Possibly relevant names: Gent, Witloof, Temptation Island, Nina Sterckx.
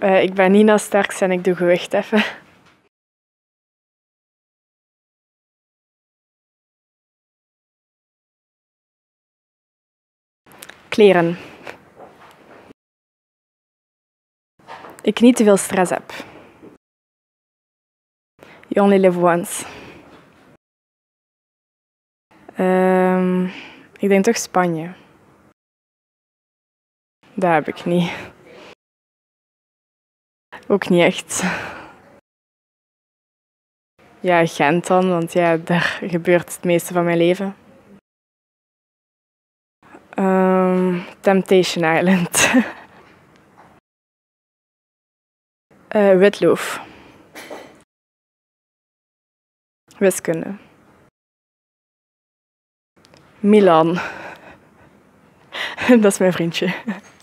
Ik ben Nina Sterckx en ik doe gewicht heffen. Kleren. Ik niet te veel stress heb. You only live once. Ik denk toch Spanje. Dat heb ik niet. Ook niet echt. Ja, Gent dan, want ja, daar gebeurt het meeste van mijn leven. Temptation Island. Witloof. Wiskunde. Milan. Dat is mijn vriendje.